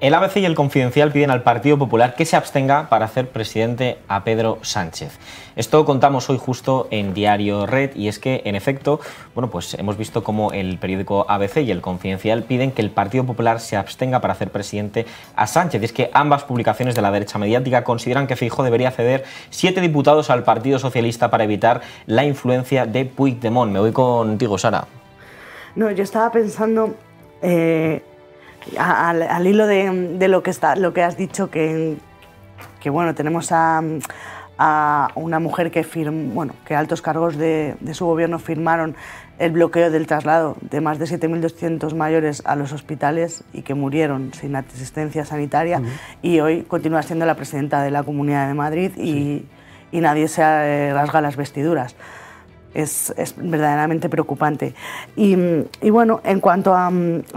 El ABC y El Confidencial piden al Partido Popular que se abstenga para hacer presidente a Pedro Sánchez. Esto contamos hoy justo en Diario Red, y es que, en efecto, bueno, pues hemos visto cómo el periódico ABC y El Confidencial piden que el Partido Popular se abstenga para hacer presidente a Sánchez. Y es que ambas publicaciones de la derecha mediática consideran que Feijóo debería ceder 7 diputados al Partido Socialista para evitar la influencia de Puigdemont. Me voy contigo, Sara. No, yo estaba pensando... Al hilo de lo que has dicho, que bueno, tenemos a una mujer que firmó, bueno, que altos cargos de su gobierno firmaron el bloqueo del traslado de más de 7.200 mayores a los hospitales y que murieron sin asistencia sanitaria. Uh-huh. Y hoy continúa siendo la presidenta de la Comunidad de Madrid, sí. y nadie se rasga las vestiduras. Es verdaderamente preocupante. Y bueno, en cuanto a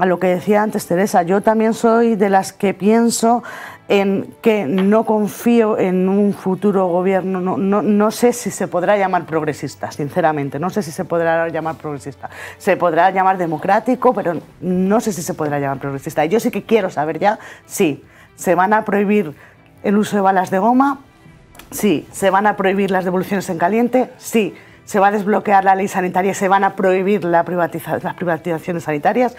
lo que decía antes Teresa, yo también soy de las que pienso en que no confío en un futuro gobierno, no sé si se podrá llamar progresista, sinceramente, no sé si se podrá llamar progresista. Se podrá llamar democrático, pero no sé si se podrá llamar progresista. Y yo sí que quiero saber ya si se van a prohibir el uso de balas de goma, si se van a prohibir las devoluciones en caliente, si se va a desbloquear la ley sanitaria y se van a prohibir las privatizaciones sanitarias,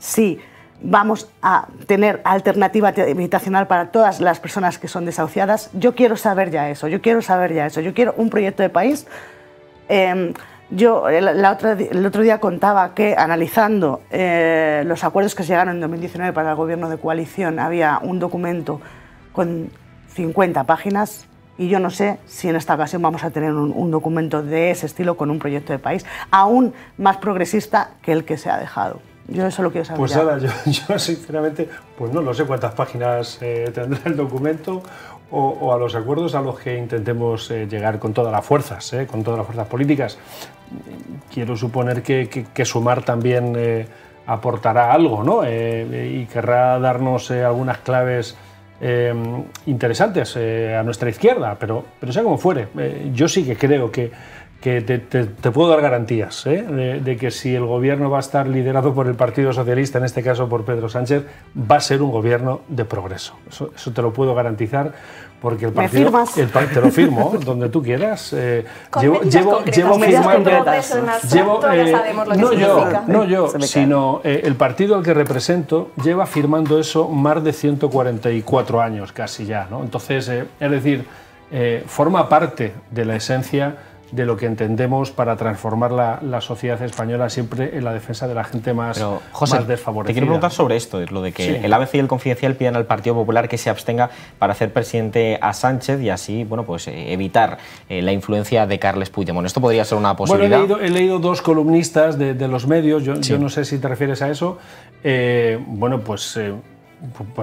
sí, vamos a tener alternativa habitacional para todas las personas que son desahuciadas. Yo quiero saber ya eso, yo quiero saber ya eso, yo quiero un proyecto de país. El otro día contaba que analizando los acuerdos que se llegaron en 2019 para el gobierno de coalición, había un documento con 50 páginas. Y yo no sé si en esta ocasión vamos a tener un documento de ese estilo con un proyecto de país aún más progresista que el que se ha dejado. Yo eso lo quiero saber. Pues nada, yo sinceramente pues no lo sé cuántas páginas tendrá el documento o a los acuerdos a los que intentemos llegar con todas las fuerzas, con todas las fuerzas políticas. Quiero suponer que Sumar también aportará algo, ¿no? Y querrá darnos algunas claves interesantes a nuestra izquierda, pero sea como fuere, yo sí que creo que te puedo dar garantías de que si el gobierno va a estar liderado por el Partido Socialista, en este caso por Pedro Sánchez, va a ser un gobierno de progreso. Eso te lo puedo garantizar porque el partido... ¿Me firmas? Te lo firmo donde tú quieras. Llevo firmando... No yo, sino el partido al que represento lleva firmando eso más de 144 años casi ya, ¿no? Entonces, es decir, forma parte de la esencia de lo que entendemos para transformar la sociedad española, siempre en la defensa de la gente más, pero, José, más desfavorecida. Te quiero preguntar sobre esto, lo de que sí, el ABC y El Confidencial piden al Partido Popular que se abstenga para hacer presidente a Sánchez y así, bueno, pues evitar la influencia de Carles Puigdemont. Esto podría ser una posibilidad. Bueno, he leído dos columnistas de los medios, yo no sé si te refieres a eso. Bueno, pues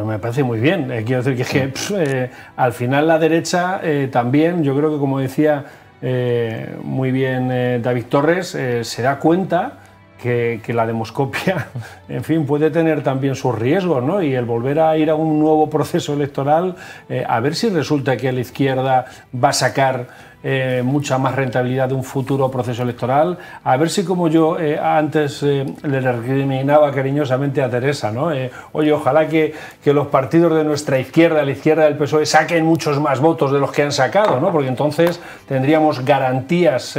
me parece muy bien. Quiero decir que al final la derecha también, yo creo que, como decía muy bien David Torres, se da cuenta que la demoscopia, en fin, puede tener también sus riesgos, ¿no? Y el volver a ir a un nuevo proceso electoral, a ver si resulta que la izquierda va a sacar mucha más rentabilidad de un futuro proceso electoral, a ver si, como yo antes le recriminaba cariñosamente a Teresa, ¿no? Oye, ojalá que los partidos de nuestra izquierda, la izquierda del PSOE, saquen muchos más votos de los que han sacado, ¿no? Porque entonces tendríamos garantías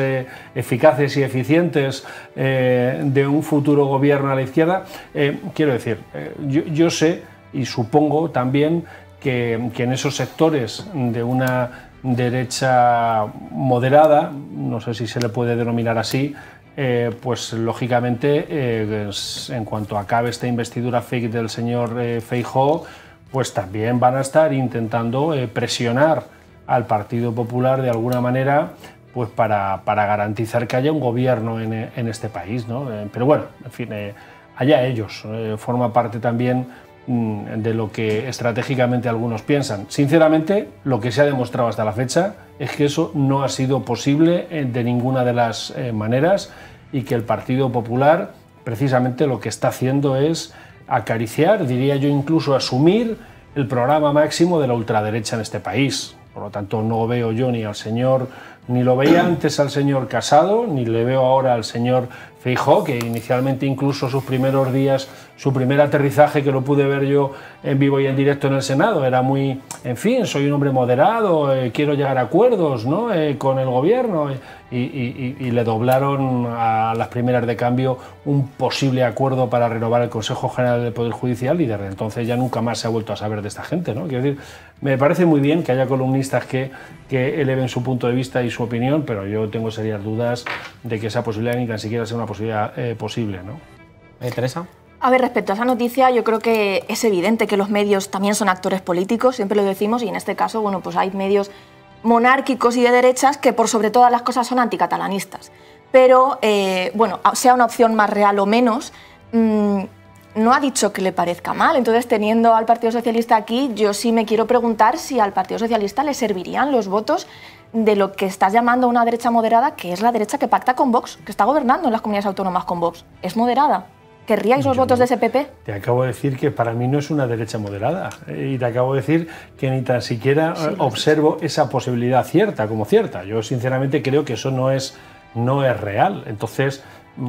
eficaces y eficientes de un futuro gobierno a la izquierda. Quiero decir, yo sé y supongo también que en esos sectores de una derecha moderada, no sé si se le puede denominar así, pues lógicamente en cuanto acabe esta investidura fake del señor Feijóo, pues también van a estar intentando presionar al Partido Popular de alguna manera, pues para garantizar que haya un gobierno en este país, ¿no? Pero bueno, en fin, allá ellos, forma parte también de lo que estratégicamente algunos piensan. Sinceramente, lo que se ha demostrado hasta la fecha es que eso no ha sido posible de ninguna de las maneras y que el Partido Popular precisamente lo que está haciendo es acariciar, diría yo incluso asumir, el programa máximo de la ultraderecha en este país. Por lo tanto, no veo yo ni al señor, ni lo veía antes al señor Casado, ni le veo ahora al señor Feijóo, que inicialmente incluso sus primeros días, su primer aterrizaje, que lo pude ver yo en vivo y en directo en el Senado, era muy, en fin, soy un hombre moderado, quiero llegar a acuerdos, ¿no?, con el gobierno, y le doblaron a las primeras de cambio un posible acuerdo para renovar el Consejo General del Poder Judicial, y desde entonces ya nunca más se ha vuelto a saber de esta gente, ¿no? Quiero decir, me parece muy bien que haya columnistas que eleven su punto de vista y su opinión, pero yo tengo serias dudas de que esa posibilidad ni tan siquiera sea una posibilidad posible, ¿no? Teresa. A ver, respecto a esa noticia, yo creo que es evidente que los medios también son actores políticos, siempre lo decimos, y en este caso, bueno, pues hay medios monárquicos y de derechas que por sobre todas las cosas son anticatalanistas. Pero, bueno, sea una opción más real o menos, no ha dicho que le parezca mal. Entonces, teniendo al Partido Socialista aquí, yo sí me quiero preguntar si al Partido Socialista le servirían los votos de lo que estás llamando una derecha moderada, que es la derecha que pacta con Vox, que está gobernando en las comunidades autónomas con Vox. ¿Es moderada? ¿Querríais los votos de ese PP? Te acabo de decir que para mí no es una derecha moderada, y te acabo de decir que ni tan siquiera observo esa posibilidad cierta como cierta. Yo sinceramente creo que eso no es real. Entonces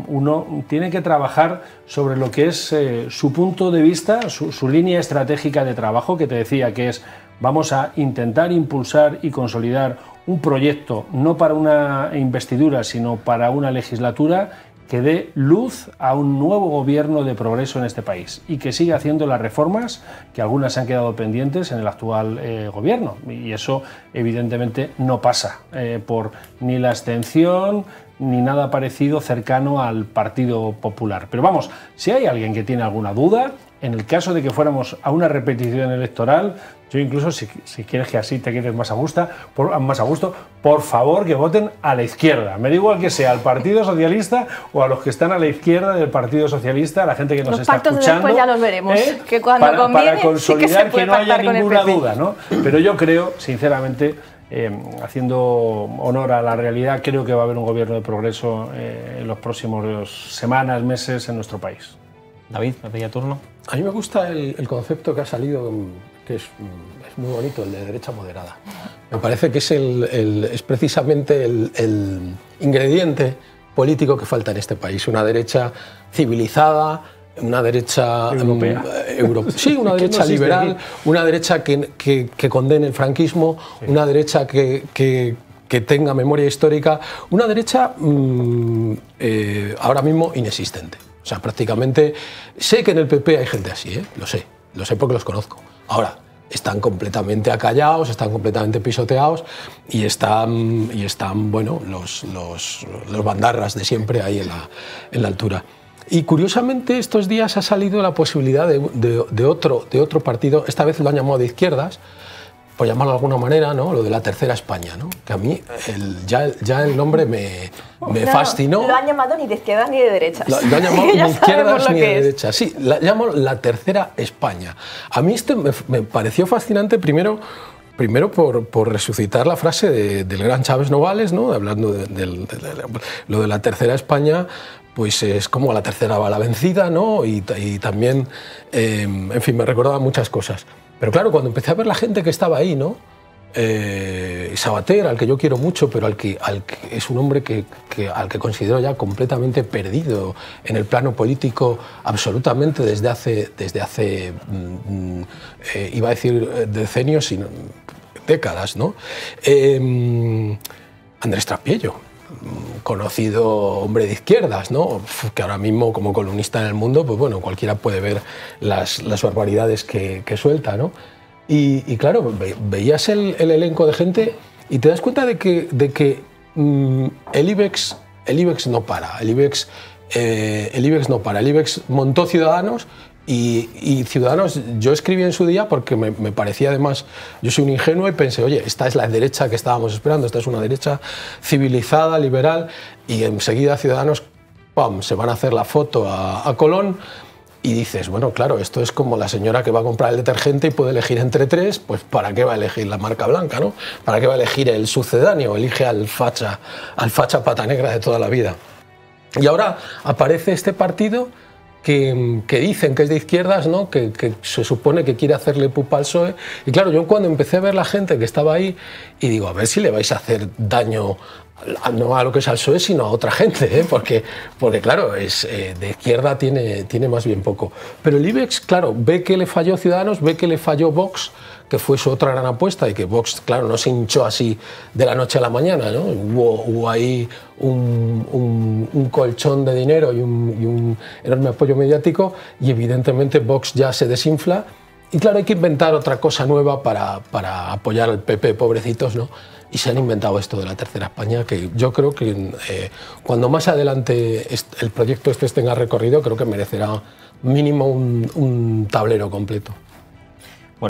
uno tiene que trabajar sobre lo que es su punto de vista, su línea estratégica de trabajo, que te decía que es: vamos a intentar impulsar y consolidar un proyecto no para una investidura, sino para una legislatura que dé luz a un nuevo gobierno de progreso en este país y que siga haciendo las reformas, que algunas han quedado pendientes en el actual gobierno. Y eso, evidentemente, no pasa por ni la abstención ni nada parecido cercano al Partido Popular. Pero vamos, si hay alguien que tiene alguna duda, en el caso de que fuéramos a una repetición electoral, yo incluso, si quieres que así te quedes más a gusto, por favor que voten a la izquierda. Me da igual que sea al Partido Socialista o a los que están a la izquierda del Partido Socialista, a la gente que nos está escuchando. Los pactos después ya los veremos, que cuando conviene, para consolidar sí que no haya ninguna duda, ¿no? Pero yo creo, sinceramente, haciendo honor a la realidad, creo que va a haber un gobierno de progreso en los próximos semanas, meses en nuestro país. David, me pedía turno. A mí me gusta el concepto que ha salido, que es muy bonito, el de derecha moderada. Me parece que es precisamente el ingrediente político que falta en este país. Una derecha civilizada, una derecha europea. Sí, una derecha liberal, una derecha que condene el franquismo, sí, una derecha que tenga memoria histórica, una derecha ahora mismo inexistente. O sea, prácticamente, sé que en el PP hay gente así, ¿eh? Lo sé porque los conozco. Ahora, están completamente acallados, están completamente pisoteados y están bueno, los bandarras de siempre ahí en la altura. Y curiosamente estos días ha salido la posibilidad de otro partido, esta vez lo han llamado de izquierdas, por llamarlo de alguna manera, ¿no? Lo de la Tercera España, ¿no? Que a mí ya el nombre me fascinó. No lo han llamado ni de izquierdas ni de derechas. Lo han llamado ni de izquierdas ni de derechas. Sí, la llamo la Tercera España. A mí este me pareció fascinante, primero por resucitar la frase del gran Chaves Nogales, ¿no? Hablando de lo de la Tercera España. Pues es como la tercera va la vencida, ¿no? Y también, en fin, me recordaba muchas cosas. Pero claro, cuando empecé a ver la gente que estaba ahí, ¿no? Sabater, al que yo quiero mucho, pero al que es un hombre al que considero ya completamente perdido en el plano político, absolutamente desde hace iba a decir decenios, sino décadas, ¿no? Andrés Trapiello, conocido hombre de izquierdas, ¿no? Que ahora mismo como columnista en El Mundo, pues bueno, cualquiera puede ver las barbaridades que suelta, ¿no? Y claro, veías el elenco de gente y te das cuenta de que el Ibex no para, el Ibex montó Ciudadanos. Y Ciudadanos, yo escribí en su día porque me parecía, además, yo soy un ingenuo y pensé, oye, esta es la derecha que estábamos esperando, esta es una derecha civilizada, liberal, y enseguida Ciudadanos, ¡pam!, se van a hacer la foto a Colón y dices, bueno, claro, esto es como la señora que va a comprar el detergente y puede elegir entre tres, pues ¿para qué va a elegir la marca blanca, no? ¿Para qué va a elegir el sucedáneo? Elige al facha pata negra de toda la vida. Y ahora aparece este partido que dicen que es de izquierdas, ¿no? Que se supone que quiere hacerle pupa al PSOE. Y claro, yo cuando empecé a ver la gente que estaba ahí, y digo, a ver si le vais a hacer daño no a lo que es al PSOE, sino a otra gente, ¿eh? porque claro, es de izquierda tiene más bien poco. Pero el Ibex, claro, ve que le falló Ciudadanos, ve que le falló Vox, que fue su otra gran apuesta, y que Vox, claro, no se hinchó así de la noche a la mañana, ¿no? Hubo ahí un colchón de dinero y un enorme apoyo mediático, y evidentemente Vox ya se desinfla, y claro, hay que inventar otra cosa nueva para apoyar al PP, pobrecitos, ¿no? Y se han inventado esto de la Tercera España, que yo creo que cuando más adelante el proyecto este tenga recorrido, creo que merecerá mínimo un tablero completo.